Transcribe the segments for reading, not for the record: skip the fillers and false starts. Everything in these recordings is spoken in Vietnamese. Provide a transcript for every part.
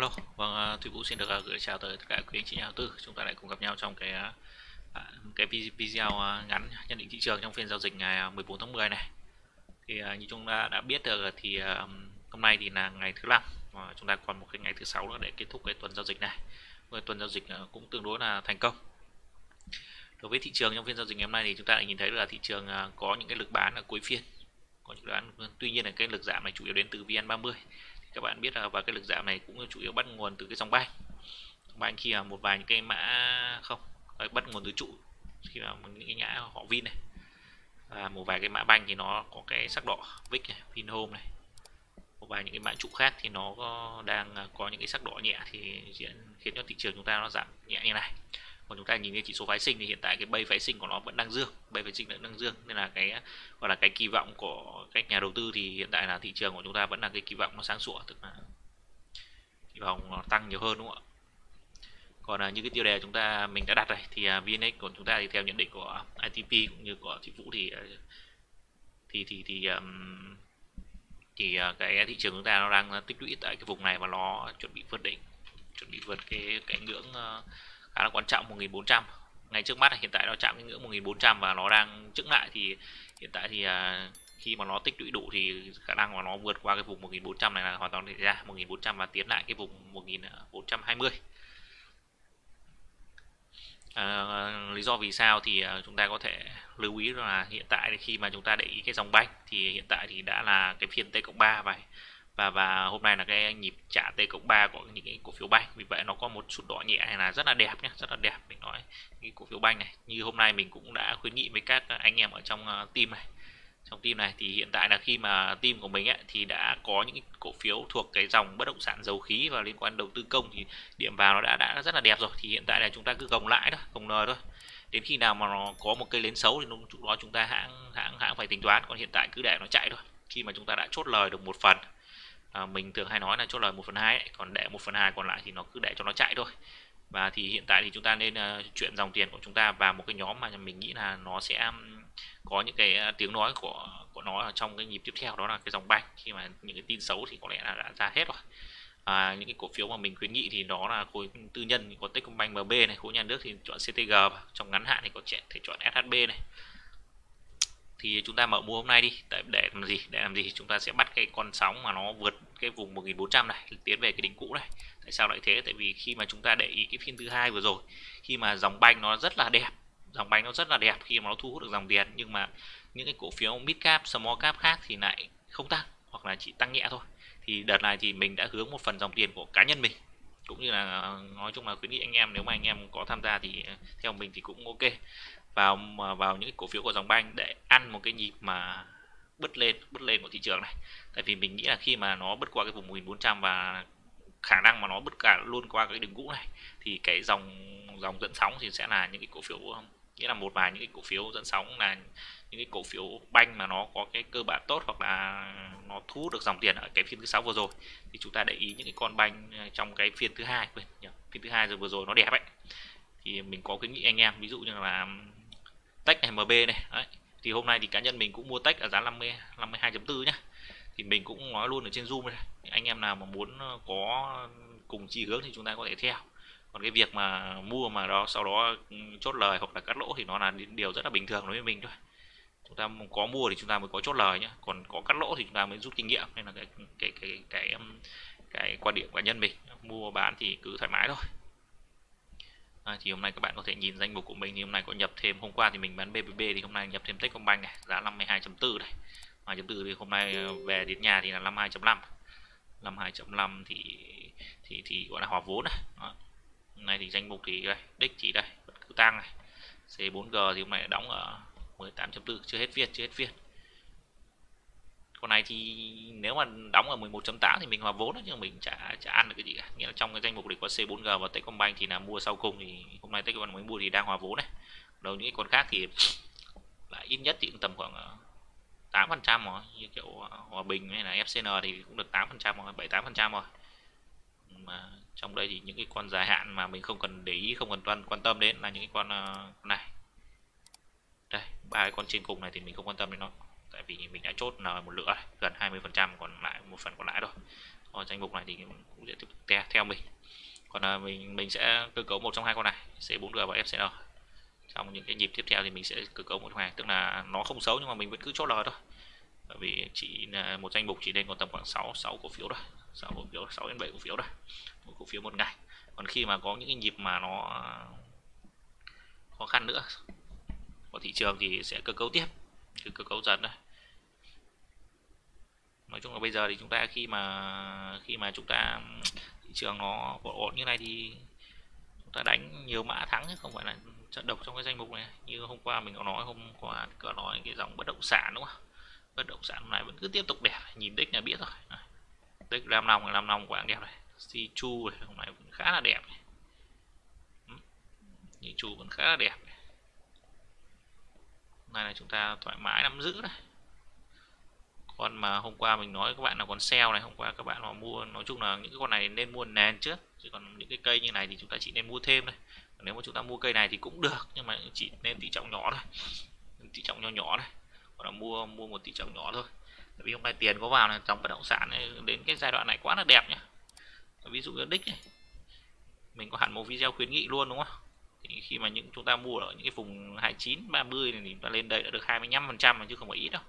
Hello, vâng, Thuỵ Vũ xin được gửi chào tới tất cả quý anh chị nhà đầu tư. Chúng ta lại cùng gặp nhau trong cái video ngắn nhận định thị trường trong phiên giao dịch ngày 14 tháng 10 này. Thì như chúng ta đã biết được thì hôm nay thì là ngày thứ 5 và chúng ta còn một cái ngày thứ 6 nữa để kết thúc cái tuần giao dịch này. Với tuần giao dịch cũng tương đối là thành công. Đối với thị trường trong phiên giao dịch ngày hôm nay thì chúng ta lại nhìn thấy là thị trường có những cái lực bán ở cuối phiên. Có những lực bán, tuy nhiên là cái lực giảm này chủ yếu đến từ VN30. Các bạn biết là và cái lực giảm này cũng chủ yếu bắt nguồn từ cái dòng banh. Khi mà một vài những cái mã không bắt nguồn từ trụ, khi mà những cái ngã họ Vin này và một vài cái mã banh thì nó có cái sắc đỏ VIX này, Vinhomes này, một vài những cái mã trụ khác thì nó đang có những cái sắc đỏ nhẹ thì khiến cho thị trường chúng ta nó giảm nhẹ như này. Còn chúng ta nhìn cái chỉ số phái sinh thì hiện tại cái bay phái sinh của nó vẫn đang dương, nên là cái gọi là cái kỳ vọng của các nhà đầu tư thì hiện tại là thị trường của chúng ta vẫn là cái kỳ vọng nó sáng sủa, tức là kỳ vọng nó tăng nhiều hơn, đúng không ạ? Còn là những cái tiêu đề chúng ta mình đã đặt này thì VNX của chúng ta thì theo nhận định của ITP cũng như của Thuỵ Vũ thì cái thị trường chúng ta nó đang tích lũy tại cái vùng này và nó chuẩn bị vượt đỉnh, chuẩn bị vượt cái ngưỡng khá là quan trọng 1400 ngay trước mắt. Hiện tại nó chạm cái ngưỡng 1400 và nó đang chững lại, thì hiện tại thì khi mà nó tích lũy đủ thì khả năng mà nó vượt qua cái vùng 1400 này là hoàn toàn xảy ra, 1400 và tiến lại cái vùng 1420. Lý do vì sao thì chúng ta có thể lưu ý là hiện tại khi mà chúng ta để ý cái dòng banh thì hiện tại thì đã là cái phiên T+3 và hôm nay là cái nhịp trả T+3 của những cái cổ phiếu banh, vì vậy nó có một sụt đỏ nhẹ này là rất là đẹp nhé, rất là đẹp. Mình nói cái cổ phiếu banh này như hôm nay mình cũng đã khuyến nghị với các anh em ở trong team này, thì hiện tại là khi mà team của mình ấy, thì đã có những cổ phiếu thuộc cái dòng bất động sản dầu khí và liên quan đầu tư công thì điểm vào nó đã rất là đẹp rồi, thì hiện tại là chúng ta cứ gồng lãi thôi, gồng lời thôi, đến khi nào mà nó có một cây lên xấu thì lúc đó chúng ta hãng phải tính toán. Còn hiện tại cứ để nó chạy thôi. Khi mà chúng ta đã chốt lời được một phần, mình thường hay nói là chốt lời 1/2, còn để 1/2 còn lại thì nó cứ để cho nó chạy thôi. Và thì hiện tại thì chúng ta nên chuyển dòng tiền của chúng ta vào một cái nhóm mà mình nghĩ là nó sẽ có những cái tiếng nói của nó trong cái nhịp tiếp theo, đó là cái dòng banh. Khi mà những cái tin xấu thì có lẽ là đã ra hết rồi. Những cái cổ phiếu mà mình khuyến nghị thì đó là khối tư nhân thì có Techcombank, MB này, khối nhà nước thì chọn CTG, trong ngắn hạn thì có thể chọn SHB này. Thì chúng ta mở mua hôm nay đi, để làm gì? Chúng ta sẽ bắt cái con sóng mà nó vượt cái vùng 1400 này tiến về cái đỉnh cũ này. Tại sao lại thế? Tại vì khi mà chúng ta để ý cái phiên thứ hai vừa rồi, khi mà dòng banh nó rất là đẹp, khi mà nó thu hút được dòng tiền, nhưng mà những cái cổ phiếu mid cap, small cap khác thì lại không tăng hoặc là chỉ tăng nhẹ thôi. Thì đợt này thì mình đã hướng một phần dòng tiền của cá nhân mình, cũng như là nói chung là khuyến nghị anh em, nếu mà anh em có tham gia thì theo mình thì cũng ok, vào những cái cổ phiếu của dòng banh để ăn một cái nhịp mà bứt lên của thị trường này. Tại vì mình nghĩ là khi mà nó bứt qua cái vùng 1400 và khả năng mà nó bứt cả luôn qua cái đường cũ này thì cái dòng dẫn sóng thì sẽ là những cái cổ phiếu, nghĩa là một vài những cái cổ phiếu dẫn sóng là những cái cổ phiếu banh mà nó có cái cơ bản tốt hoặc là nó thu hút được dòng tiền ở cái phiên thứ 6 vừa rồi. Thì chúng ta để ý những cái con banh trong cái phiên thứ hai, rồi vừa rồi nó đẹp ấy, thì mình có khuyến nghị anh em ví dụ như là Tech này, MB này. Đấy. Thì hôm nay thì cá nhân mình cũng mua Tech ở giá 52.4 nhá. Thì mình cũng nói luôn ở trên Zoom này. Anh em nào mà muốn có cùng chi hướng thì chúng ta có thể theo. Còn cái việc mà mua mà đó sau đó chốt lời hoặc là cắt lỗ thì nó là điều rất là bình thường đối với mình thôi. Chúng ta có mua thì chúng ta mới có chốt lời nhá, còn có cắt lỗ thì chúng ta mới rút kinh nghiệm. Nên là cái quan điểm cá nhân mình, mua bán thì cứ thoải mái thôi. Thì hôm nay các bạn có thể nhìn danh mục của mình, thì hôm nay có nhập thêm, hôm qua thì mình bán BBB thì hôm nay nhập thêm Techcombank này giá 52.4 này. 52.4 thì hôm nay về đến nhà thì là 52.5. 52.5 thì gọi là hòa vốn này. Đó. Hôm nay thì danh mục thì đây, đích thì đây, vẫn cứ tăng này. C4G thì hôm nay đóng ở 18.4, chưa hết phiên. Còn này thì nếu mà đóng ở 11.8 thì mình hòa vốn đó, nhưng mình chả ăn được cái gì cả. Nghĩa là trong cái danh mục địch có C4G và Techcombank thì là mua sau cùng, thì hôm nay Techcombank mới mua thì đang hòa vốn này. Đầu những cái con khác thì là ít nhất thì cũng tầm khoảng 8% rồi, như kiểu Hòa Bình hay là FCN thì cũng được 8% rồi, 7-8% rồi. Mà trong đây thì những cái con dài hạn mà mình không cần để ý, không cần quan tâm đến là những cái con này. Đây, ba cái con trên cùng này thì mình không quan tâm đến nó. Tại vì mình đã chốt là một lửa gần 20%, còn lại một phần còn lại thôi. danh mục này thì cũng sẽ tiếp tục theo mình. Còn là mình sẽ cơ cấu một trong hai con này C4G và FCN. Trong những cái nhịp tiếp theo thì mình sẽ cơ cấu một hàng, tức là nó không xấu nhưng mà mình vẫn cứ chốt lời thôi. Bởi vì chỉ là một danh mục chỉ nên còn tầm khoảng 6 cổ phiếu thôi, 6 cổ phiếu, 6 đến 7 cổ phiếu thôi, một cổ phiếu một ngày. Còn khi mà có những cái nhịp mà nó khó khăn nữa của thị trường thì sẽ cơ cấu tiếp, cứ cơ cấu dần thôi. Nói chung là bây giờ thì chúng ta khi mà chúng ta thị trường nó ổn như này thì chúng ta đánh nhiều mã thắng chứ không phải là trận độc trong cái danh mục này. Như hôm qua mình có nói, cái dòng bất động sản đúng không? Bất động sản này vẫn cứ tiếp tục đẹp, nhìn đích là biết rồi. Đích Lam Long quá đẹp này, CICU này hôm nay cũng khá là đẹp này. CICU vẫn khá là đẹp này. Hôm nay là chúng ta thoải mái nắm giữ này. Còn mà hôm qua mình nói các bạn là còn sale này, hôm qua các bạn họ mua, nói chung là những cái con này nên mua nền trước, chứ còn những cái cây như này thì chúng ta chỉ nên mua thêm thôi. Nếu mà chúng ta mua cây này thì cũng được nhưng mà chỉ nên tỷ trọng nhỏ thôi, tỷ trọng nhỏ này, hoặc là mua một tỷ trọng nhỏ thôi. Tại vì hôm nay tiền có vào này, trong bất động sản này, đến cái giai đoạn này quá là đẹp nhá. Ví dụ như đích này, mình có hẳn một video khuyến nghị luôn đúng không? Thì khi mà chúng ta mua ở những cái vùng 29, 30 này thì ta lên đây đã được 25% chứ không phải ít đâu.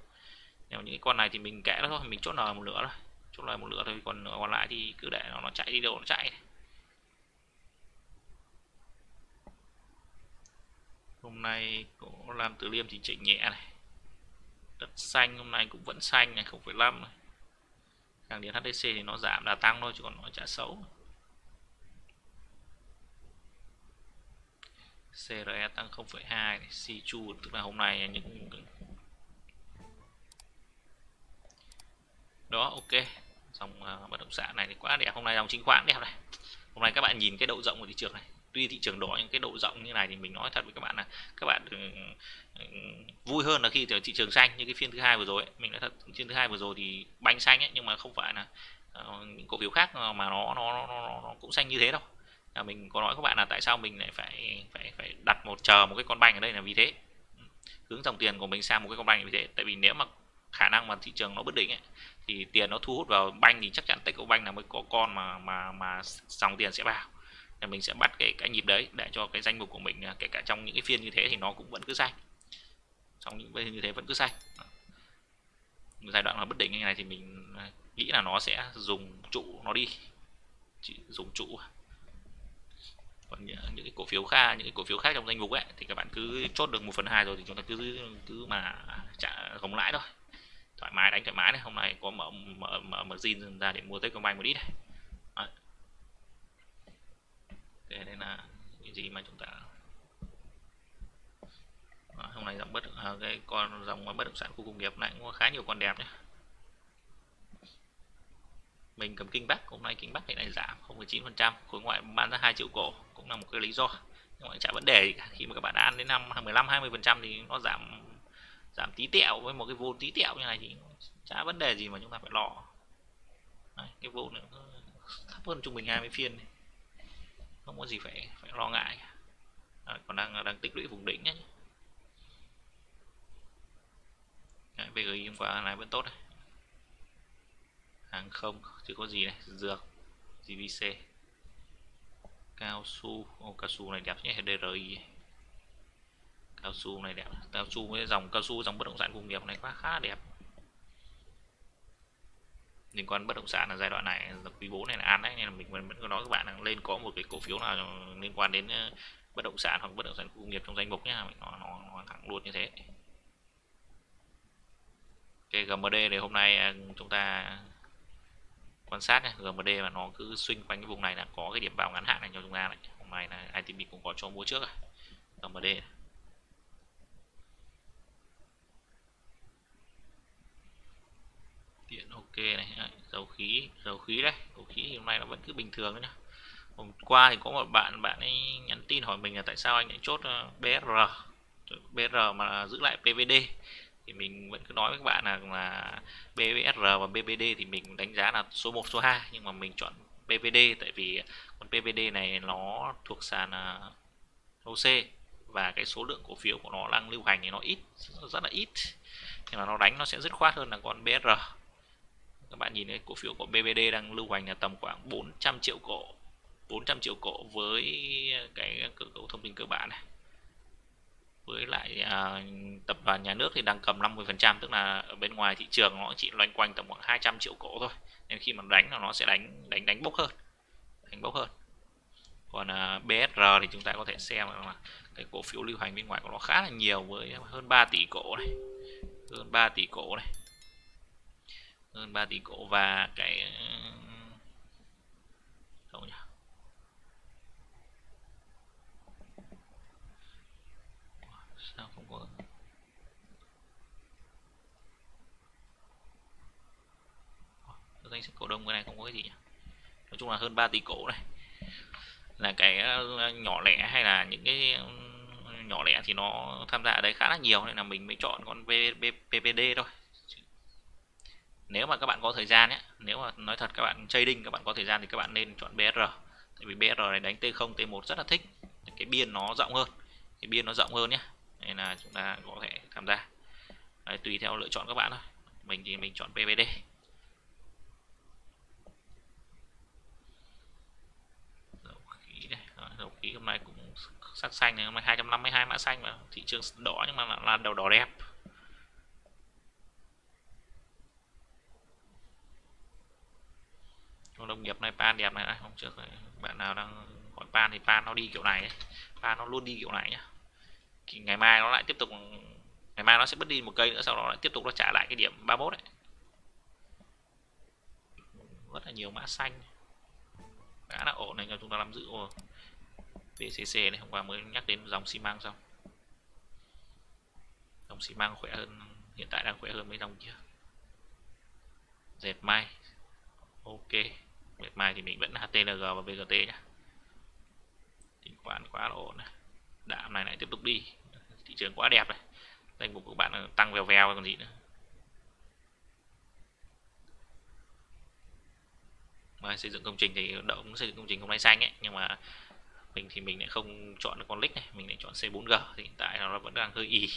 Nếu những cái con này thì mình kẽ nó thôi, mình chốt lời một nửa thôi, chốt lời một nửa thôi, còn lại thì cứ để nó chạy đi đâu nó chạy. Hôm nay cũng làm Từ Liêm thì chỉnh nhẹ này, Đất Xanh hôm nay cũng vẫn xanh này, 0,5 này. Hàng điện HDC thì nó giảm là tăng thôi chứ còn nó chả xấu. CRS tăng 0,2 này, Sichu tức là hôm nay những đó ok. Dòng bất động sản này thì quá đẹp, hôm nay dòng chứng khoán đẹp này. Hôm nay các bạn nhìn cái độ rộng của thị trường này. Tuy thị trường đỏ những cái độ rộng như này thì mình nói thật với các bạn là các bạn vui hơn là khi thị trường xanh, như cái phiên thứ hai vừa rồi ấy. Mình nói thật, phiên thứ hai vừa rồi thì banh xanh ấy, nhưng mà không phải là những cổ phiếu khác mà nó cũng xanh như thế đâu. Là mình có nói các bạn là tại sao mình lại phải đặt chờ một cái con banh ở đây là vì thế. Hướng dòng tiền của mình sang một cái con banh như thế, tại vì nếu mà khả năng mà thị trường nó bất định ấy, thì tiền nó thu hút vào banh thì chắc chắn Techcombank là mới có con mà dòng tiền sẽ vào. Thì mình sẽ bắt cái nhịp đấy để cho cái danh mục của mình kể cả trong những cái phiên như thế thì nó cũng vẫn cứ xanh, trong những phiên như thế vẫn cứ xanh. Giai đoạn là bất định như này thì mình nghĩ là nó sẽ dùng trụ nó đi, chỉ dùng trụ. Còn những cái cổ phiếu khác trong danh mục ấy thì các bạn cứ chốt được 1/2 rồi thì chúng ta cứ mà trả gồng lãi thôi, thoải mái, đánh thoải mái này. Hôm nay có mở zin ra để mua Techcombank một ít này. Okay, đây là cái gì mà chúng ta hôm nay dòng bất động sản khu công nghiệp này cũng khá nhiều con đẹp nhé. Mình cầm Kinh Bắc, hôm nay Kinh Bắc thì lại giảm 0,9%, khối ngoại bán ra 2 triệu cổ cũng là một cái lý do, nhưng mà chả vấn đề gì cả. Khi mà các bạn ăn đến 15-20% thì nó giảm tí tẹo với một cái vô tí tẹo như này thì chả vấn đề gì mà chúng ta phải lo. Đấy, cái vô này nó thấp hơn trung bình 20 phiên này. Không có gì phải lo ngại. Đấy, còn đang tích lũy vùng đỉnh nhé. VGI hôm qua này vẫn tốt này. Hàng không chứ có gì này, dược, GBC, cao su, cao su này đẹp nhé, DRI, cao su này đẹp, cao su với dòng cao su, dòng bất động sản công nghiệp này quá khá đẹp. Liên quan bất động sản là giai đoạn này, quý 4 này là ăn đấy, nên là mình vẫn có nói các bạn là lên có một cái cổ phiếu nào liên quan đến bất động sản hoặc bất động sản công nghiệp trong danh mục nhé, mình nó thẳng luôn như thế. Cái GMD này hôm nay chúng ta quan sát này, GMD mà nó cứ xuyên quanh cái vùng này là có cái điểm vào ngắn hạn này cho chúng ta này. Hôm nay là ITB cũng có cho mua trước rồi. GMD này. Điện ok này, dầu khí đấy, dầu khí thì hôm nay nó vẫn cứ bình thường đấy nhá. Hôm qua thì có một bạn ấy nhắn tin hỏi mình là tại sao anh lại chốt BSR mà giữ lại PVD. Thì mình vẫn cứ nói với các bạn là BBSR và BBD thì mình đánh giá là số 1, số 2, nhưng mà mình chọn BBD tại vì con BBD này nó thuộc sàn HOSE và cái số lượng cổ phiếu của nó đang lưu hành thì nó ít, rất là ít, nhưng mà nó đánh nó sẽ dứt khoát hơn là con BSR. Các bạn nhìn thấy cổ phiếu của BBD đang lưu hành là tầm khoảng 400 triệu cổ. 400 triệu cổ với cái cơ cấu thông tin cơ bản này. Với lại tập đoàn nhà nước thì đang cầm 50%, tức là ở bên ngoài thị trường nó chỉ loanh quanh tầm khoảng 200 triệu cổ thôi. Nên khi mà đánh là nó sẽ đánh bốc hơn. Đánh bốc hơn. Còn BSR thì chúng ta có thể xem là cái cổ phiếu lưu hành bên ngoài của nó khá là nhiều, với hơn 3 tỷ cổ này. Hơn 3 tỷ cổ này. Hơn 3 tỷ cổ và cái không nhỉ? Sao không có? Danh sách cổ đông cái này không có cái gì nhỉ? Nói chung là hơn 3 tỷ cổ này. Là cái nhỏ lẻ hay là những cái nhỏ lẻ thì nó tham gia ở đây khá là nhiều, nên là mình mới chọn con VPBD thôi. Nếu mà các bạn có thời gian ấy, nếu mà nói thật các bạn trading, các bạn có thời gian thì các bạn nên chọn BSR. Tại vì BSR này đánh T0, T1 rất là thích. Cái biên nó rộng hơn. Cái biên nó rộng hơn nhé. Nên là chúng ta có thể tham gia. Đấy, tùy theo lựa chọn các bạn thôi. Mình thì mình chọn BBD. Dầu khí này, dầu khí hôm nay cũng sắc xanh này, hôm nay 252 mã xanh mà thị trường đỏ, nhưng mà là đầu đỏ đẹp. Nông nghiệp này pan đẹp này, hôm trước này, bạn nào đang hỏi pan thì pan nó đi kiểu này ấy. Pan nó luôn đi kiểu này nhá. Ngày mai nó lại tiếp tục, ngày mai nó sẽ bứt đi một cây nữa, sau đó lại tiếp tục nó trả lại cái điểm 31 đấy. Rất là nhiều mã xanh, đã là ổn này cho chúng ta nắm giữ. VCC này hôm qua mới nhắc đến dòng xi măng xong. Dòng xi măng khỏe hơn, hiện tại đang khỏe hơn mấy dòng kia. Dệt may. Ok, ngày mai thì mình vẫn HTLG và VGT nhá. Tính khoản quá là ổn này. Đạm này lại tiếp tục đi. Thị trường quá đẹp này. Danh mục của các bạn tăng vèo vèo còn gì nữa. Mà xây dựng công trình thì đậu cũng xây dựng công trình hôm nay xanh ấy, nhưng mà mình thì mình lại không chọn được con lít này, mình lại chọn C4G thì hiện tại nó vẫn đang hơi y.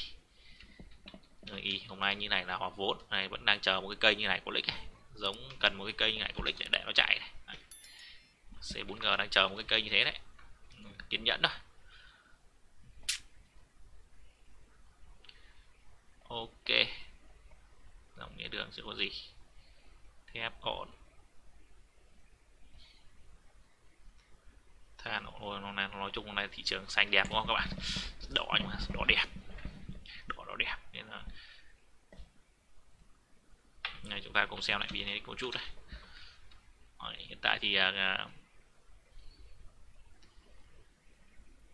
Hơi y, hôm nay như này là họp vốn, này vẫn đang chờ một cái cây như này của lít này. Giống cần một cái cây như này của lít để nó chạy này. C4G đang chờ một cái cây như thế đấy. Kiên nhẫn thôi. Ok. Dòng nghĩa đường sẽ có gì? Thép ổn. Than ổn, nói chung hôm nay thị trường xanh đẹp đúng không các bạn? Đỏ nhưng mà đỏ đẹp. Đỏ đẹp nên là này, chúng ta cùng xem lại BNX một chút đây. Hiện tại thì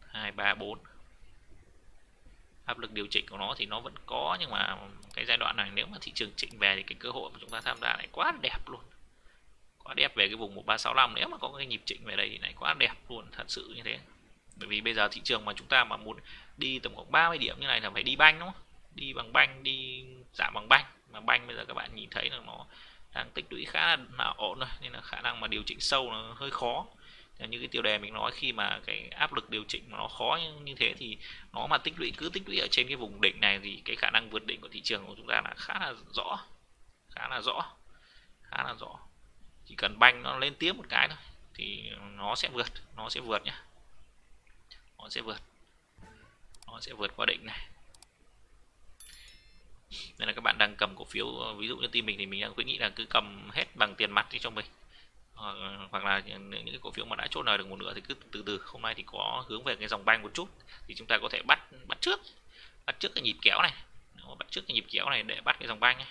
2, 3, 4 áp lực điều chỉnh của nó thì nó vẫn có, nhưng mà cái giai đoạn này nếu mà thị trường chỉnh về thì cái cơ hội mà chúng ta tham gia lại quá đẹp luôn, quá đẹp về cái vùng 1365. Nếu mà có cái nhịp chỉnh về đây thì lại quá đẹp luôn, thật sự như thế. Bởi vì bây giờ thị trường mà chúng ta mà muốn đi tầm khoảng 30 điểm như này là phải đi banh đúng không? Đi bằng banh, đi giảm bằng banh. Mà banh bây giờ các bạn nhìn thấy là nó đang tích lũy khá là ổn rồi, nên là khả năng mà điều chỉnh sâu nó hơi khó. Như cái tiêu đề mình nói, khi mà cái áp lực điều chỉnh nó khó như thế thì nó mà tích lũy, cứ tích lũy ở trên cái vùng đỉnh này thì cái khả năng vượt đỉnh của thị trường của chúng ta là khá là rõ, khá là rõ. Chỉ cần banh nó lên tiếp một cái thôi thì nó sẽ vượt nhá, nó sẽ vượt qua đỉnh này. Nên là các bạn đang cầm cổ phiếu, ví dụ như team mình thì mình đang khuyến nghị là cứ cầm hết bằng tiền mặt đi cho mình, hoặc là những cái cổ phiếu mà đã chốt lời được một nửa thì cứ từ từ. Hôm nay thì có hướng về cái dòng banh một chút thì chúng ta có thể bắt trước cái nhịp kéo này, để bắt cái dòng banh này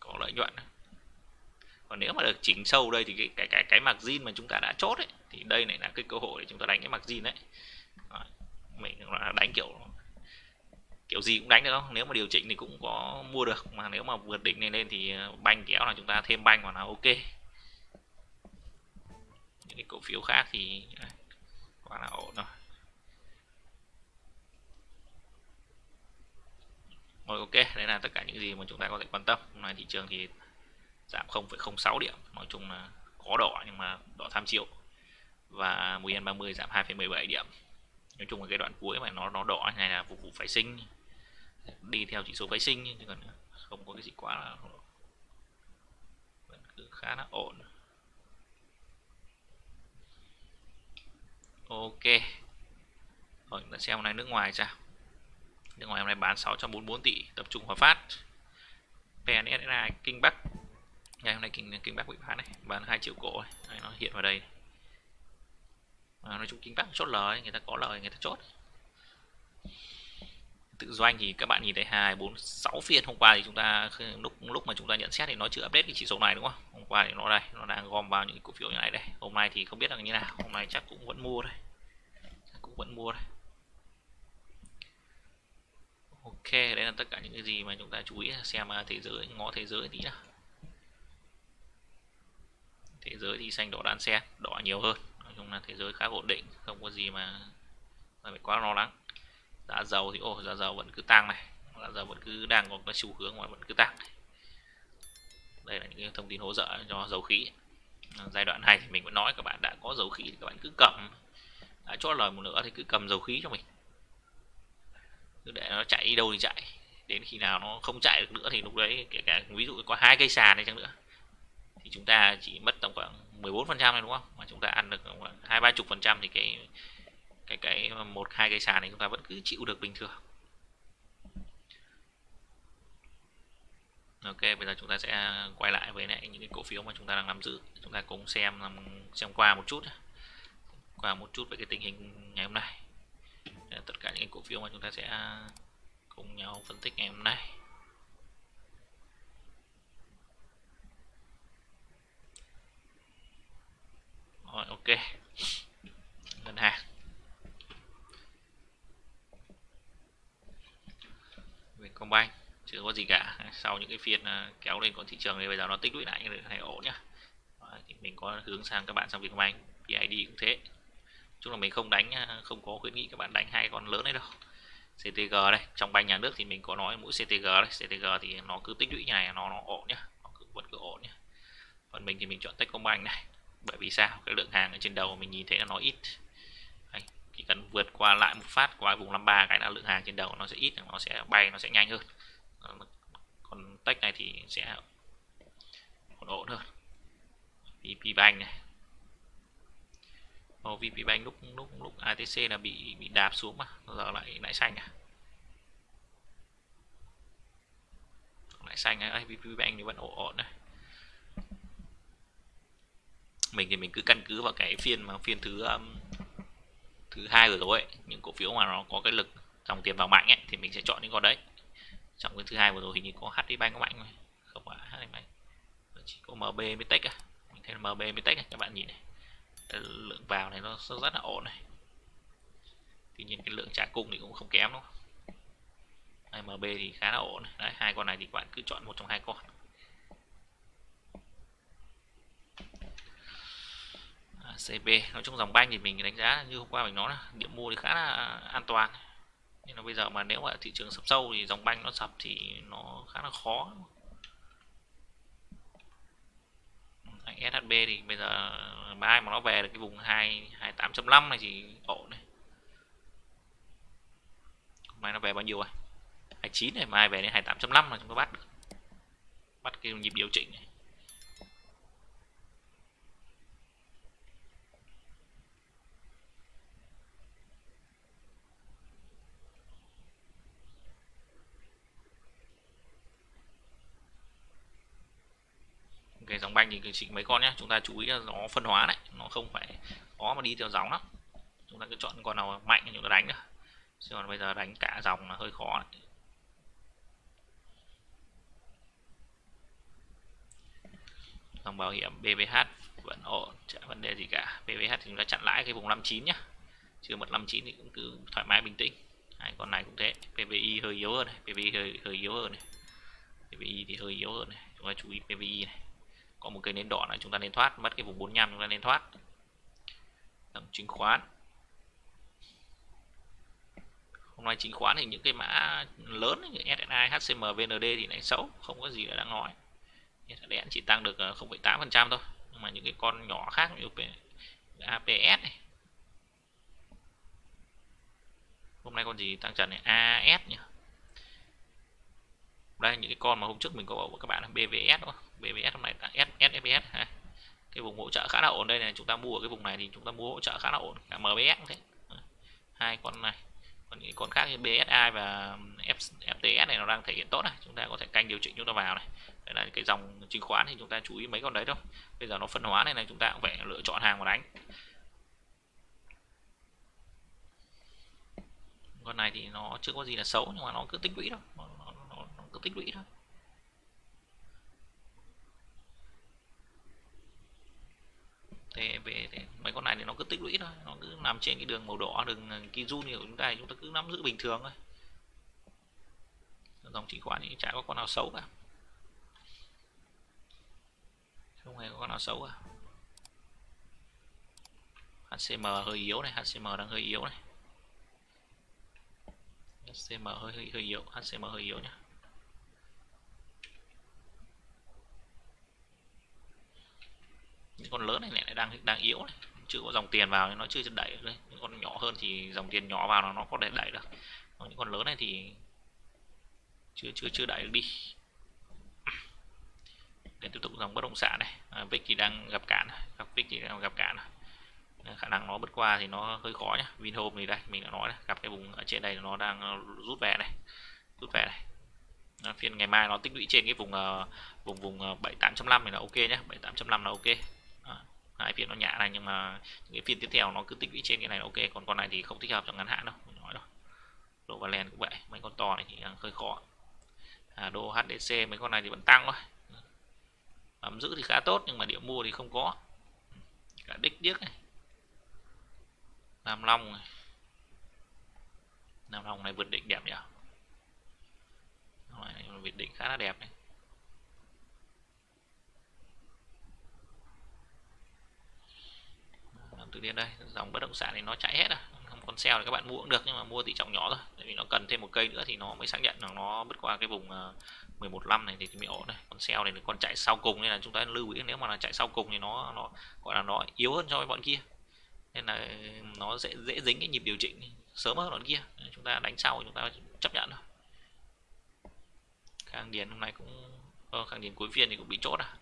có lợi nhuận. Còn nếu mà được chỉnh sâu đây thì cái margin mà chúng ta đã chốt ấy, thì đây này là cái cơ hội để chúng ta đánh cái margin đấy. Mình đánh kiểu gì cũng đánh được không? Nếu mà điều chỉnh thì cũng có mua được, mà nếu mà vượt đỉnh này lên thì banh kéo là chúng ta thêm banh vào là ok. Những cái cổ phiếu khác thì quá là ổn rồi. Rồi ok, đấy là tất cả những gì mà chúng ta có thể quan tâm. Hôm nay thị trường thì giảm 0,06 điểm, nói chung là có đỏ nhưng mà đỏ tham chiếu, và VN30 giảm 2,17 điểm. Nói chung là cái đoạn cuối mà nó đỏ này là phục vụ phái sinh, đi theo chỉ số phái sinh, chứ còn không có cái gì quá là khá là ổn. Ok. Rồi chúng ta xem hôm nay nước ngoài sao. Nước ngoài hôm nay bán 644 tỷ, tập trung Hòa Phát. PNSSI Kinh Bắc. Ngày hôm nay Kinh Bắc bị bán này, bán 2 triệu cổ này, nó hiện vào đây. Nói chung Kinh Bắc chốt lời, người ta có lời người ta chốt. Tự doanh thì các bạn nhìn thấy 246 phiên hôm qua thì chúng ta lúc mà chúng ta nhận xét thì nó chưa update cái chỉ số này đúng không? Hôm qua thì nó đây, nó đang gom vào những cổ phiếu như này đây. Hôm nay thì không biết là như nào, hôm nay chắc cũng vẫn mua đây. Ok, đấy là tất cả những cái gì mà chúng ta chú ý xem thế giới, ngó thế giới tí nào. Thế giới thì xanh đỏ đan xen, đỏ nhiều hơn. Nói chung là thế giới khá ổn định, không có gì mà phải quá lo lắng. Giá dầu thì giá dầu vẫn cứ tăng này, giá dầu vẫn cứ đang có cái xu hướng mà vẫn cứ tăng. Đây là những thông tin hỗ trợ cho dầu khí. Giai đoạn này thì mình vẫn nói các bạn đã có dầu khí thì các bạn cứ cầm, đã chốt lời một nửa thì cứ cầm dầu khí cho mình. Cứ để nó chạy đi đâu thì chạy, đến khi nào nó không chạy được nữa thì lúc đấy kể cả ví dụ có 2 cây sàn này chăng nữa thì chúng ta chỉ mất tầm khoảng 14% này đúng không? Mà chúng ta ăn được khoảng 20-30% thì cái 1-2 cây sàn này chúng ta vẫn cứ chịu được bình thường. Ok, bây giờ chúng ta sẽ quay lại với lại những cái cổ phiếu mà chúng ta đang nắm giữ. Chúng ta cùng xem qua một chút. Qua một chút về cái tình hình ngày hôm nay. Tất cả những cổ phiếu mà chúng ta sẽ cùng nhau phân tích ngày hôm nay. Rồi, ok. Ngân hàng. Vietcombank chưa có gì cả, sau những cái phiên kéo lên con thị trường thì bây giờ nó tích lũy lại như thế này ổn nhá. Đó, thì mình có hướng sang các bạn sang Vietcombank, PID cũng thế. Chung là mình không có khuyến nghị các bạn đánh hai con lớn đấy đâu. CTG đây, trong banh nhà nước thì mình có nói mũi CTG đây, CTG thì nó cứ tích lũy như này nó ổn nhá, nó vẫn cứ ổn nhá. Còn mình thì mình chọn Techcombank này, bởi vì sao? Cái lượng hàng ở trên đầu mình nhìn thấy là nó ít. Chỉ cần vượt qua lại một phát qua vùng 53 cái là lượng hàng trên đầu nó sẽ ít, nó sẽ bay, nó sẽ nhanh hơn. Còn tech này thì sẽ còn ổn hơn. VPBank này. VPBank lúc ITC là bị đạp xuống mà giờ lại xanh à. Lại xanh này, VPBank thì vẫn ổn này. Mình thì mình cứ căn cứ vào cái phiên thứ hai rồi ấy, những cổ phiếu mà nó có cái lực dòng tiền vào mạnh ấy, thì mình sẽ chọn những con đấy. Trong cái thứ hai vừa rồi hình như có HDB có mạnh rồi, không phải HDB, chỉ có MB với Tech à, mình thấy MB với Tech này, các bạn nhìn này, cái lượng vào này nó rất là ổn này. Tuy nhiên cái lượng trả cung thì cũng không kém đâu. MB thì khá là ổn này. Đấy, hai con này thì các bạn cứ chọn một trong hai con. CB nói chung dòng banh thì mình đánh giá như hôm qua mình nói là điểm mua thì khá là an toàn, nhưng mà bây giờ mà nếu mà thị trường sập sâu thì dòng banh nó sập thì nó khá là khó. SHB thì bây giờ mai mà nó về được cái vùng 228.5 này thì ổn này. Mai nó về bao nhiêu rồi? 29 này, mai về đến 28.5 là chúng ta bắt cái nhịp điều chỉnh này. Cái dòng banh thì chỉ mấy con nhé, chúng ta chú ý là nó phân hóa này, nó không phải khó mà đi theo dòng lắm. Chúng ta cứ chọn con nào mạnh thì chúng ta đánh nữa. Chứ còn bây giờ đánh cả dòng là hơi khó này. Dòng bảo hiểm BVH vẫn ổn, chẳng vấn đề gì cả. BVH thì chúng ta chặn lãi cái vùng 59 nhá. Chưa mất 59 thì cũng cứ thoải mái bình tĩnh. Hai con này cũng thế, PVI hơi yếu hơn này, PVI hơi yếu hơn này. PVI thì hơi yếu hơn này, chúng ta chú ý PVI này. Có một cây nến đỏ này chúng ta nên thoát, mất cái vùng 45 chúng ta nên thoát. Dòng chứng khoán hôm nay chứng khoán thì những cái mã lớn như SSI, HCM, VND thì lại xấu, không có gì là đáng nói. SSN chỉ tăng được 0,8% thôi, nhưng mà những cái con nhỏ khác như APS này. Hôm nay con gì tăng trần này, AS nhỉ. Đây những cái con mà hôm trước mình có bảo các bạn là BVS đúng không? BVS hôm nay tăng, Cái vùng hỗ trợ khá là ổn đây này, chúng ta mua ở cái vùng này thì chúng ta mua hỗ trợ khá là ổn, cả MBS cũng thế. Hai con này, còn những con khác như BSI và FTS này nó đang thể hiện tốt này, chúng ta có thể canh điều chỉnh chúng ta vào này. Đây là cái dòng chứng khoán thì chúng ta chú ý mấy con đấy thôi. Bây giờ nó phân hóa này, chúng ta cũng phải lựa chọn hàng mà đánh. Con này thì nó chưa có gì là xấu nhưng mà nó cứ tích lũy thôi, nó cứ tích lũy thôi. Thì mấy con này thì nó cứ tích lũy thôi, nó cứ nằm trên cái đường màu đỏ, đường Kijun của chúng ta thì chúng ta cứ nắm giữ bình thường thôi. Dòng chứng khoán thì chả có con nào xấu cả, không hề có con nào xấu cả. HCM hơi yếu này, HCM đang hơi yếu này, HCM hơi yếu, HCM hơi yếu nhá. Những con lớn này lại đang yếu này, chưa có dòng tiền vào nên nó chưa đẩy được. Những con nhỏ hơn thì dòng tiền nhỏ vào nó có thể đẩy được. Còn những con lớn này thì chưa đẩy được đi. Để tiếp tục dòng bất động sản này, VIX thì đang gặp cản, khả năng nó bứt qua thì nó hơi khó nhá. Vinhomes thì đây mình đã nói đấy, gặp cái vùng ở trên đây nó đang rút về này, phiên ngày mai nó tích lũy trên cái vùng 78.5 thì là ok nhé, 78.5 là ok. Hai phiên nó nhả này nhưng mà những cái phiên tiếp theo nó cứ tích lũy trên cái này là ok. Còn con này thì không thích hợp trong ngắn hạn đâu, mình nói rồi. Đô Valen cũng vậy, mấy con to này thì hơi khó. Đô HDC mấy con này thì vẫn tăng thôi, nắm giữ thì khá tốt nhưng mà điểm mua thì không có. Cả đích điếc này, Nam Long này vượt đỉnh đẹp nhỉ, vượt đỉnh khá là đẹp này. Tự nhiên đây dòng bất động sản thì nó chạy hết rồi, không còn sell thì các bạn mua cũng được nhưng mà mua tỷ trọng nhỏ thôi, tại vì nó cần thêm một cây nữa thì nó mới xác nhận là nó bứt qua cái vùng 11.5 này thì mới ổn này. Còn sell này còn chạy sau cùng nên là chúng ta lưu ý, nếu mà là chạy sau cùng thì nó gọi là nó yếu hơn so với bọn kia nên là nó dễ dính cái nhịp điều chỉnh sớm hơn đoạn kia. Chúng ta đánh sau chúng ta chấp nhận thôi. Khang Điền hôm nay cũng Khang Điền cuối phiên thì cũng bị chốt à.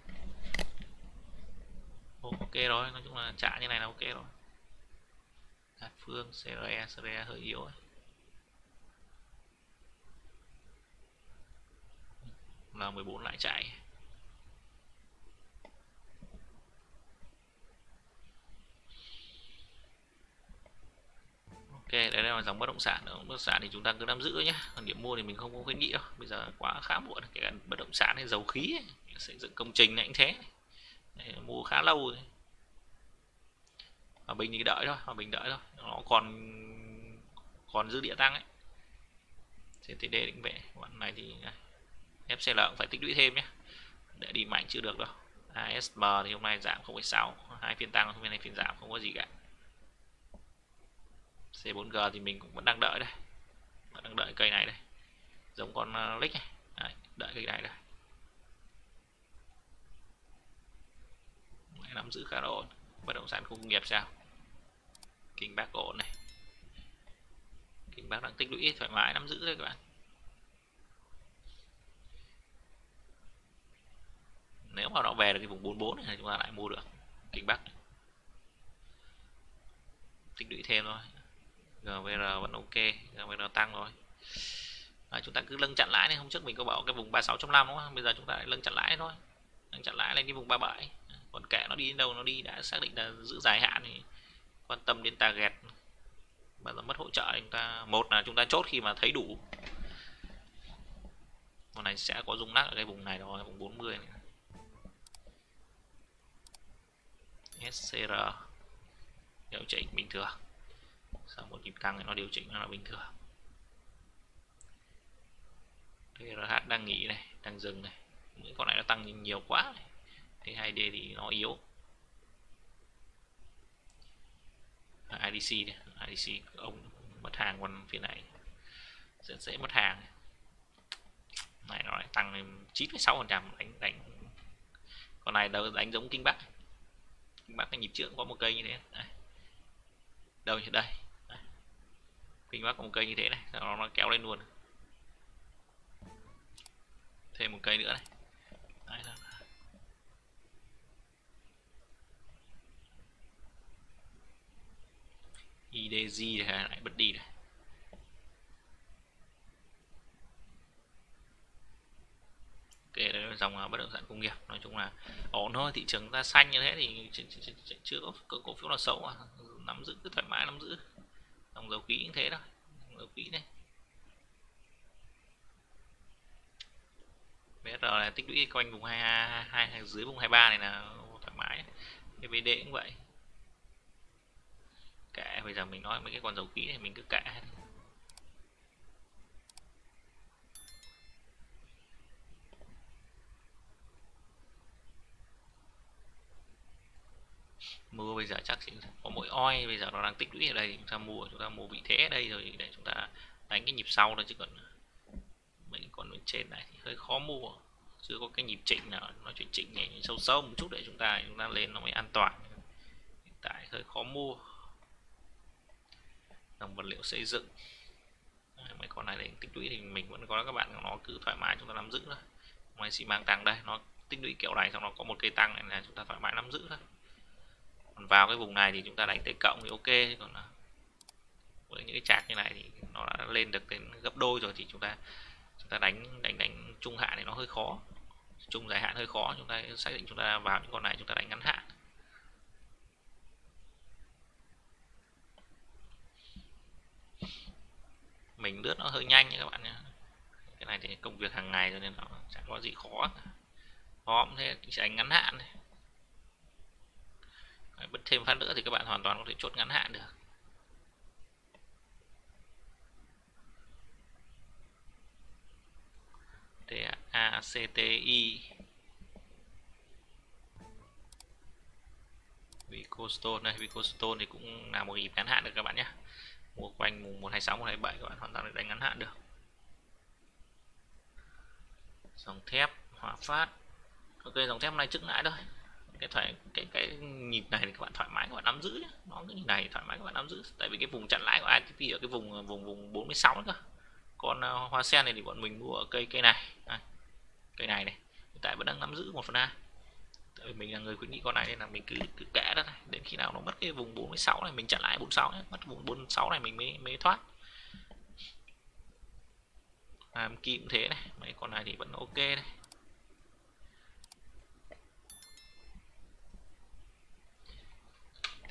Ok rồi, nói chung là trả như này là ok rồi. Đạt Phương, CRS hơi yếu ấy. Là 14 lại chạy. Ok, đây là dòng bất động sản. Bất động sản thì chúng ta cứ nắm giữ nhé. Còn điểm mua thì mình không có khuyến nghị đâu. Bây giờ quá khá muộn. Kể cả bất động sản hay dầu khí, xây dựng công trình này cũng thế. Mua khá lâu rồi. Hòa Bình thì đợi thôi, nó còn dư địa tăng ấy. CTD định vệ, bọn này thì FCL cũng phải tích lũy thêm nhé. Để đi mạnh chưa được đâu. ASM thì hôm nay giảm 0,6, hai phiên tăng, hôm nay phiên giảm không có gì cả. C4G thì mình cũng vẫn đang đợi đây, vẫn đang đợi cây này đây, giống con Lick này. Đấy, đợi cây này đây, nắm giữ khá là ổn. Bất động sản khu công nghiệp sao? Kinh Bắc ổn này, Kinh Bắc đang tích lũy thoải mái nắm giữ đây các bạn. Nếu mà nó về được cái vùng 44 này thì chúng ta lại mua được. Kinh Bắc tích lũy thêm thôi. GVR vẫn ok, GVR tăng rồi. Chúng ta cứ lưng chặn lãi này, hôm trước mình có bảo cái vùng 36.5 đúng không? Bây giờ chúng ta lại lưng chặn lãi thôi. Lưng chặn lãi lên cái vùng 37. Còn kệ nó đi đến đâu nó đi, đã xác định là giữ dài hạn thì quan tâm đến target. Mà nó mất hỗ trợ chúng ta, một là chúng ta chốt khi mà thấy đủ. Con này sẽ có rung lắc ở cái vùng này rồi, vùng 40 này. SCR điều chỉnh bình thường. Sau một nhịp tăng thì nó điều chỉnh nó là bình thường. TRH đang nghỉ này, đang dừng này. Những con này nó tăng nhiều quá này. Thì 2D thì nó yếu. IDC này, IDC ông mất hàng, còn phía này rất dễ mất hàng. Này nó lại tăng lên 9,6%, đánh con này đâu đánh giống Kinh Bắc. Kinh Bắc cái nhịp trước có một cây như thế. Đây. Đâu như đây. Đây. Kinh Bắc có một cây như thế này, sau đó nó kéo lên luôn. Thêm một cây nữa này. Đấy là IDG này lại bật đi này. Ok, đấy là dòng bất động sản công nghiệp. Nói chung là ổn thôi, thị trường ta xanh như thế thì chưa có cổ phiếu nào xấu à. Nắm giữ cứ thoải mái nắm giữ. Dòng dầu khí cũng thế thôi, dầu khí này. BSR là tích lũy quanh vùng 22 dưới vùng 23 này là thoải mái. BBD cũng vậy. Kệ, bây giờ mình nói mấy cái con dầu khí này mình cứ kệ. Mua bây giờ chắc chỉ có mỗi oi bây giờ nó đang tích lũy ở đây, chúng ta mua vị thế ở đây rồi để chúng ta đánh cái nhịp sau thôi, chứ còn mình còn bên trên này thì hơi khó mua, chưa có cái nhịp chỉnh nào nó chuyển chỉnh nhẹ sâu sâu một chút để chúng ta lên nó mới an toàn. Hiện tại hơi khó mua. Dòng vật liệu xây dựng mấy con này để tích lũy thì mình vẫn có các bạn nó cứ thoải mái chúng ta nắm giữ thôi. Ngoài xi măng tăng đây nó tích lũy kiểu này xong nó có một cây tăng này là chúng ta thoải mái nắm giữ thôi. Còn vào cái vùng này thì chúng ta đánh tới cộng thì ok, còn với những cái chạc như này thì nó đã lên được đến gấp đôi rồi thì chúng ta đánh trung hạn thì nó hơi khó, trung dài hạn hơi khó. Chúng ta xác định chúng ta vào những con này chúng ta đánh ngắn hạn. Mình lướt nó hơi nhanh các bạn nhé, cái này thì công việc hàng ngày cho nên nó chẳng có gì khó. Khó cũng thế, sẽ đánh ngắn hạn này. Bật thêm phát nữa thì các bạn hoàn toàn có thể chốt ngắn hạn được. TACTI Vicostone này, Vicostone thì cũng là một nhịp ngắn hạn được các bạn nhé. Mua quanh mùng 126 127 các bạn hoàn toàn đánh ngắn hạn được. Dòng thép Hòa Phát. Ok, dòng thép này trước lại thôi. Cái nhịp này thì các bạn thoải mái các bạn nắm giữ nhé. Nó cái nhịp này thoải mái các bạn nắm giữ, tại vì cái vùng chặn lãi của ITP ở cái vùng 46 nữa cơ. Còn hoa sen này thì bọn mình mua ở cây này. Đây, cây này này hiện tại vẫn đang nắm giữ 1/2. Tại vì mình là người khuyến nghị con này nên là mình cứ kẽ đó này, đến khi nào nó mất cái vùng 46 này mình chặn lãi 46 nhé, mất vùng 46 này mình mới thoát. Kim cũng thế này, mấy con này thì vẫn ok này.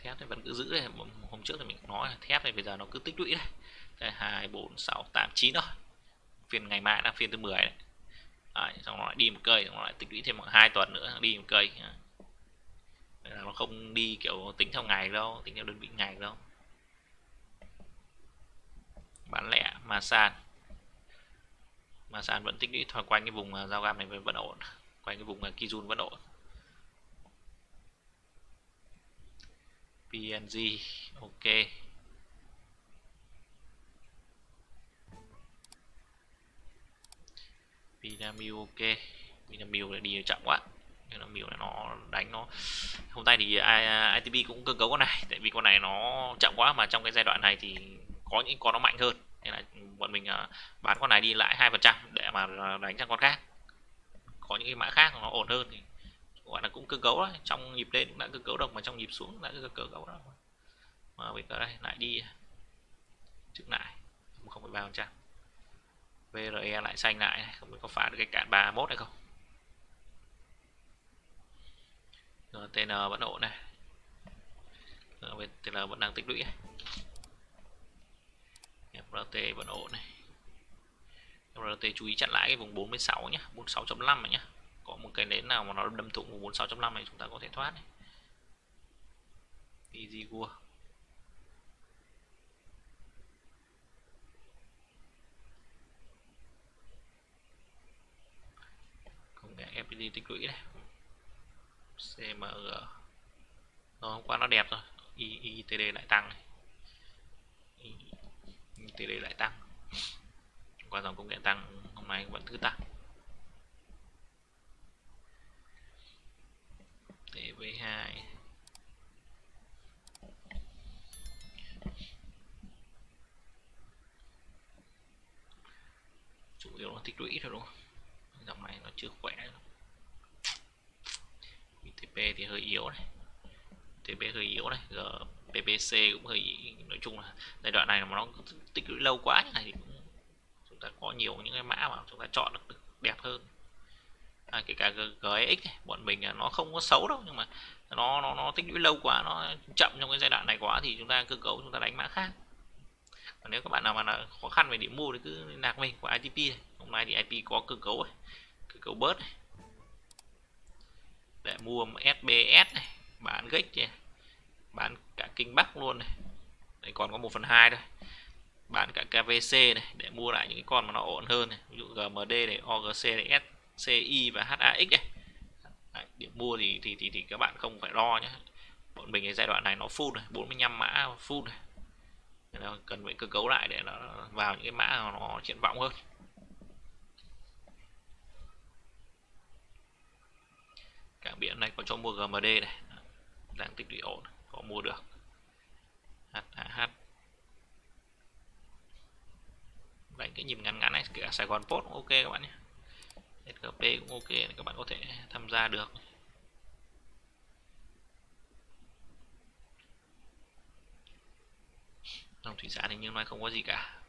Thép thì vẫn cứ giữ này, hôm trước thì mình nói là thép này bây giờ nó cứ tích lũy này. Đây 2 4 6 8 9 thôi. Phiên ngày mai là phiên thứ 10 này. Đấy, xong nó lại đi một cây, xong nó lại tích lũy thêm khoảng 2 tuần nữa đi một cây. Đấy, nó không đi kiểu tính theo ngày đâu, tính theo đơn vị ngày đâu. Bán lẻ Masan. Masan vẫn tích lũy thoải quanh cái vùng giao găm này vẫn ổn, quanh cái vùng Kijun vẫn ổn. PNG ok. Vinamilk ok. Vinamilk lại đi chậm quá. Vinamilk là nó đánh nó. Hôm nay thì ITB cũng cơ cấu con này, tại vì con này nó chậm quá mà trong cái giai đoạn này thì có những con nó mạnh hơn. Nên là bọn mình bán con này đi lại 2% để mà đánh sang con khác. Có những cái mã khác nó ổn hơn thì gọi là cũng cơ cấu đấy, trong nhịp lên cũng đã cơ cấu được mà trong nhịp xuống cũng đã cơ cấu đó. Mà bây giờ đây lại đi trước lại 0,3%. VRE lại xanh lại này, không biết có phá được cái cạn 31 hay không. TN vẫn ổn này. TN vẫn đang tích lũy này. FRT vẫn ổn này. FRT chú ý chặn lại cái vùng 46 nhá, 46.5 nhá. Có một cái nến nào mà nó đâm thủng vùng 46.5 này chúng ta có thể thoát này. Easy World. Công nghệ FPT tích lũy này. CMG. Rồi hôm qua nó đẹp rồi. ITD lại tăng này. ITD lại tăng. Hôm qua dòng công nghệ tăng, hôm nay vẫn cứ tăng. TB2 chủ yếu nó tích lũy thôi đúng không? Dòng này nó chưa khỏe. ITP thì hơi yếu này, ITP hơi yếu này. PPC cũng hơi, nói chung là giai đoạn này mà nó tích lũy lâu quá như này thì cũng, chúng ta có nhiều những cái mã mà chúng ta chọn được đẹp hơn. Kể cả GX bọn mình nó không có xấu đâu, nhưng mà nó tích lũy lâu quá, nó chậm trong cái giai đoạn này quá thì chúng ta cơ cấu chúng ta đánh mã khác. Còn nếu các bạn nào mà là khó khăn về điểm mua thì cứ nạc mình của ITP này. Hôm nay thì IP có cơ cấu này, cơ cấu bớt này, để mua SBS này, bán GX này, bán cả Kinh Bắc luôn này. Đây còn có 1/2 thôi. Bán cả KBC này để mua lại những cái con mà nó ổn hơn này, ví dụ GMD này, OGC này, SCI và HAX này. Đấy, điểm mua thì các bạn không phải lo nhé. Bọn mình cái giai đoạn này nó full này, 45 mã full này. Nên cần phải cơ cấu lại để nó vào những cái mã nó triển vọng hơn. Cảng biển này có cho mua GMD này, đang tích lũy ổn, có mua được. HAH đánh cái nhịp ngắn ngắn này, kể cả Sài Gòn Post cũng ok các bạn nhé, SHB cũng ok, các bạn có thể tham gia được. Dòng thủy sản thì nhưng nói không có gì cả,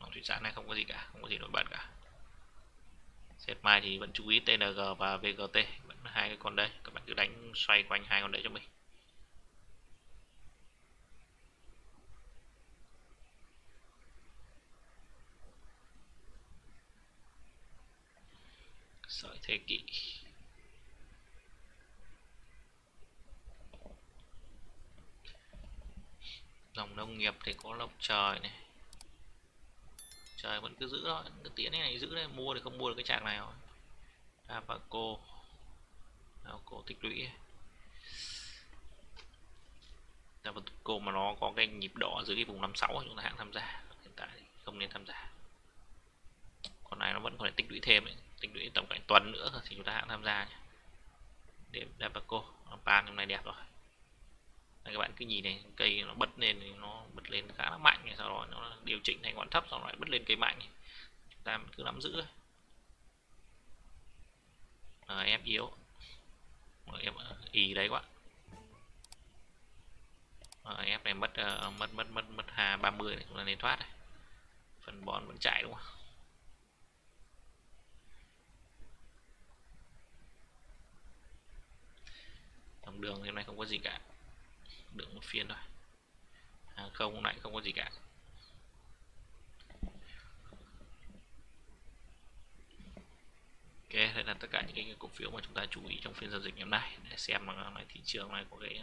dòng thủy sản này không có gì cả, không có gì nổi bật cả. Xét mai thì vẫn chú ý TNG và VGT, vẫn hai cái con đây, các bạn cứ đánh xoay quanh hai con đấy cho mình. Sợi thế kỷ dòng nông nghiệp thì có lộc trời này, trời vẫn cứ giữ đó, cứ tiễn này giữ đấy, mua thì không mua được cái trạng này rồi. Và cô tích lũy là cô mà nó có cái nhịp đỏ dưới cái vùng 56 chúng ta hãng tham gia, hiện tại không nên tham gia. Còn này nó vẫn còn tích lũy thêm ấy, tích lũy tầm khoảng tuần nữa thì chúng ta hãng tham gia nhé. Để Dabaco pan hôm nay đẹp rồi. Đây, các bạn cứ nhìn này, cây nó bật lên thì nó bật lên khá là mạnh, sau đó nó điều chỉnh thành còn thấp, sau đó lại bật lên cây mạnh, chúng ta cứ nắm giữ. Em yếu, em ý đấy quá. Em này mất hà 30 này, chúng ta nên thoát này. Phần bòn vẫn chạy đúng không? Dòng đường hôm nay không có gì cả, đường một phiên rồi. Hàng không hôm nay không có gì cả. Ok, đây là tất cả những cái cổ phiếu mà chúng ta chú ý trong phiên giao dịch ngày hôm nay để xem là thị trường này có cái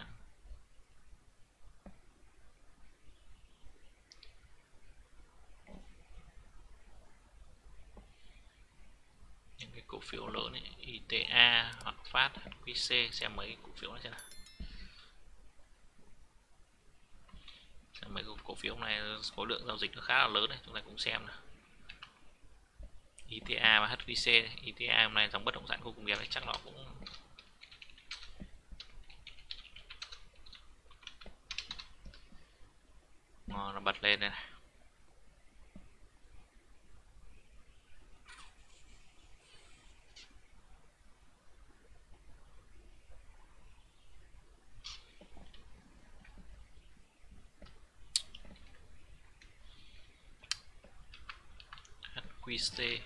những cái cổ phiếu lớn này, ITA hoặc Phát, HQC, xem mấy cổ phiếu này xem nào. Xem mấy cổ phiếu này có lượng giao dịch nó khá là lớn này, chúng ta cũng xem nào. ITA và HQC, ITA hôm nay dòng bất động sản khu công nghiệp này chắc nó cũng nó bật lên đây này. QC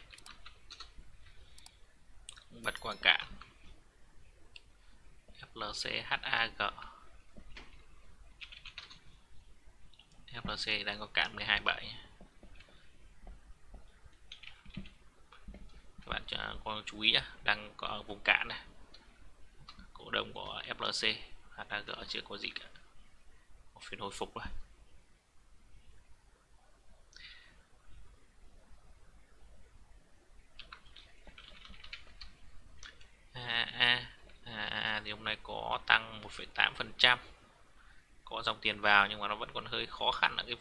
bật quảng cáo FLC, HAG, FLC đang có cản 127. Các bạn có chú ý nhá, đang có vùng cản này. Cổ đông của FLC, HAG chưa có gì cả, có phiên hồi phục rồi. Thì hôm nay có tăng 1,8%, có dòng tiền vào nhưng mà nó vẫn còn hơi khó khăn ở cái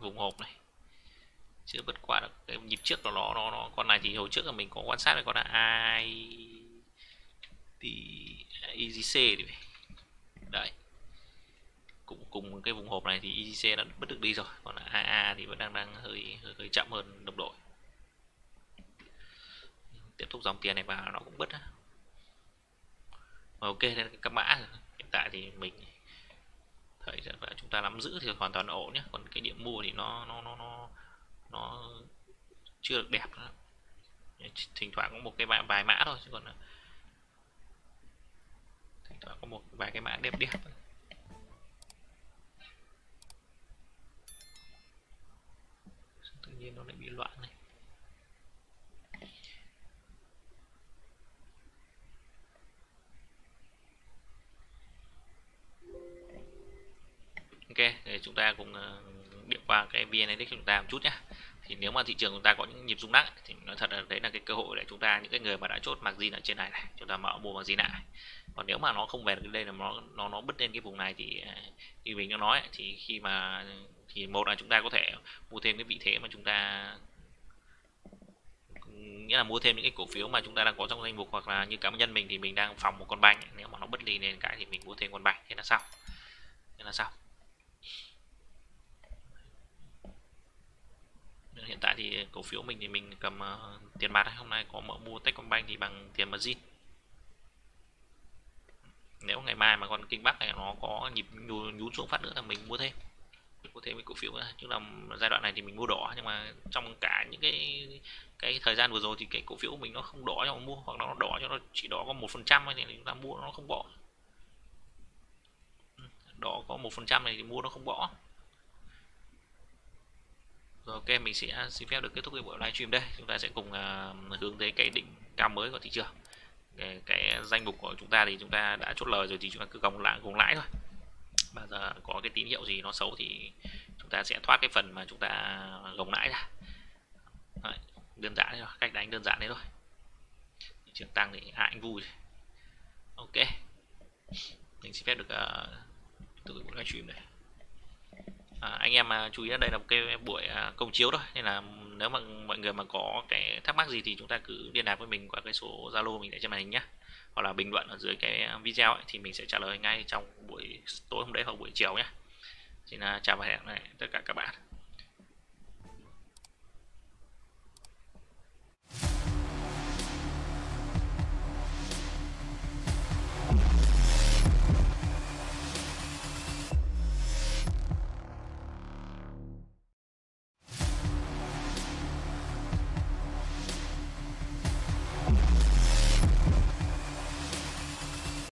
vùng hộp này, chưa vượt qua được cái nhịp trước của nó. Con này thì hồi trước là mình có quan sát được con là IDC thì đấy, cũng cùng cái vùng hộp này thì IDC đã bất được đi rồi, còn là AA thì vẫn đang hơi chậm hơn đồng đội. Tiếp tục dòng tiền này vào nó cũng bứt. Ok, nên các mã hiện tại thì mình Đấy, chúng ta nắm giữ thì hoàn toàn ổn nhé, còn cái điểm mua thì nó chưa được đẹp nữa. Thỉnh thoảng có một cái vài mã thôi, chứ còn thỉnh thoảng có một vài cái mã đẹp đẹp. Tự nhiên nó lại bị loạn này. Ok, thì chúng ta cùng điểm qua cái VN-Index chúng ta một chút nhé. Thì nếu mà thị trường chúng ta có những nhịp rung lắc thì nói thật là đấy là cái cơ hội để chúng ta, những cái người mà đã chốt margin ở trên này này, chúng ta mở mua margin lại. Còn nếu mà nó không về được đây là nó bứt lên cái vùng này thì như mình đã nói, thì khi mà thì một là chúng ta có thể mua thêm cái vị thế mà chúng ta, nghĩa là mua thêm những cái cổ phiếu mà chúng ta đang có trong danh mục, hoặc là như cá nhân mình thì mình đang phòng một con banh, nếu mà nó bứt lên lên cái thì mình mua thêm con banh, thế là xong. Hiện tại thì cổ phiếu mình thì mình cầm tiền mặt, hôm nay có mở mua Techcombank thì bằng tiền margin. Nếu ngày mai mà con kinh Bắc này nó có nhịp nhún xuống phát nữa là mình mua thêm. Có thêm cái cổ phiếu nữa, chứ là giai đoạn này thì mình mua đỏ, nhưng mà trong cả những cái thời gian vừa rồi thì cái cổ phiếu của mình nó không đỏ cho mua, hoặc nó đỏ cho nó chỉ đỏ có 1% thôi, thì chúng ta mua nó không bỏ. Đỏ có 1% này thì mua nó không bỏ. Rồi, ok, mình sẽ xin phép được kết thúc cái buổi livestream đây. Chúng ta sẽ cùng hướng tới cái đỉnh cao mới của thị trường. Cái danh mục của chúng ta thì chúng ta đã chốt lời rồi, thì chúng ta cứ gồng lãi thôi. Bây giờ có cái tín hiệu gì nó xấu thì chúng ta sẽ thoát cái phần mà chúng ta gồng lãi ra. Đấy, đơn giản thôi, cách đánh đơn giản đấy thôi. Thị trường tăng thì ai cũng vui. Ok, mình xin phép được từ buổi livestream này. Anh em chú ý đây là một cái buổi công chiếu thôi, nên là nếu mà mọi người mà có cái thắc mắc gì thì chúng ta cứ liên lạc với mình qua cái số Zalo mình để trên màn hình nhé, hoặc là bình luận ở dưới cái video ấy, thì mình sẽ trả lời ngay trong buổi tối hôm đấy hoặc buổi chiều nhé. Xin chào và hẹn gặp lại tất cả các bạn.